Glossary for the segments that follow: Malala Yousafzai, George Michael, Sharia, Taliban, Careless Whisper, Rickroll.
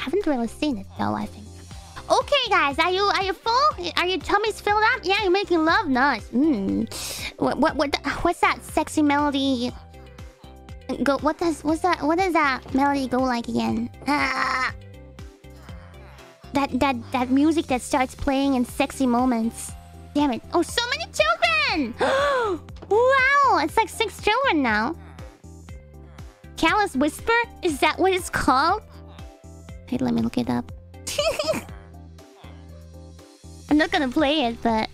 haven't really seen it though, I think. Okay, guys, are you full? Are your tummies filled up? Yeah, you're making love nuts. What's that sexy melody? Go. What does that melody go like again? That music that starts playing in sexy moments. Damn it! Oh, so many children! Wow, it's like 6 children now. Careless Whisper? Is that what it's called? Wait, let me look it up. I'm not gonna play it, but...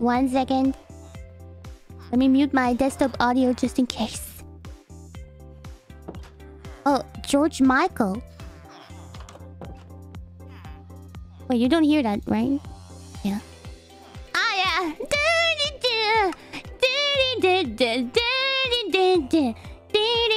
1 second. Let me mute my desktop audio just in case. Oh, George Michael. Wait, you don't hear that, right? Yeah. Ah, yeah!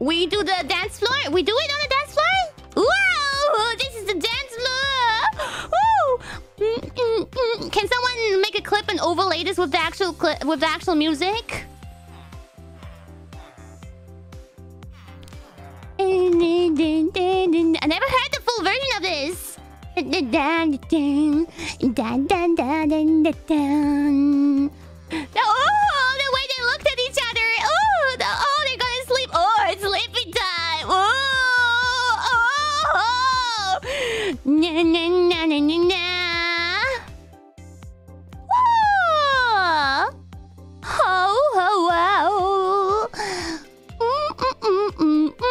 We do the dance floor? We do it on the dance floor? Whoa! This is the dance floor! Woo! Can someone make a clip and overlay this with the actual clip, with the actual music? I never heard the full version of this. Oh, the way they looked at each other. Oh, they're gonna sleep. Oh, it's sleeping time. Oh, oh, na na na na na na. Oh, oh, oh,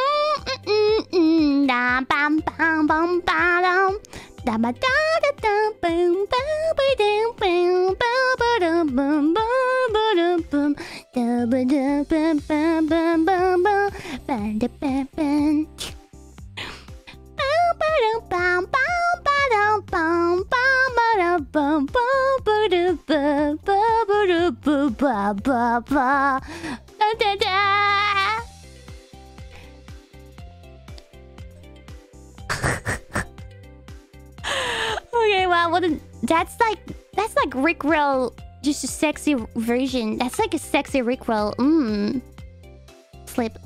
da bam bam bam bam. Da ba da da da boom boom boom boom. Okay, wow, what a, that's like Rickroll. Just a sexy version. That's like a sexy Rickroll. Slip.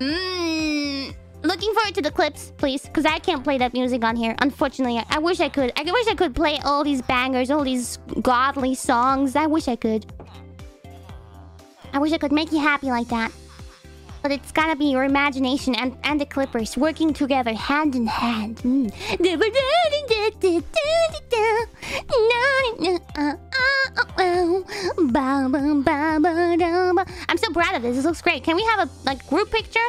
Looking forward to the clips, please. Because I can't play that music on here. Unfortunately, I wish I could. I wish I could play all these bangers, all these godly songs. I wish I could. I wish I could make you happy like that. But it's gotta be your imagination and the clippers working together, hand in hand. I'm so proud of this. This looks great. Can we have a like group picture?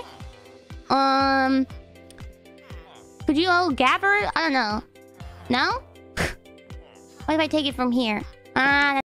Could you all gather? I don't know. No? What if I take it from here?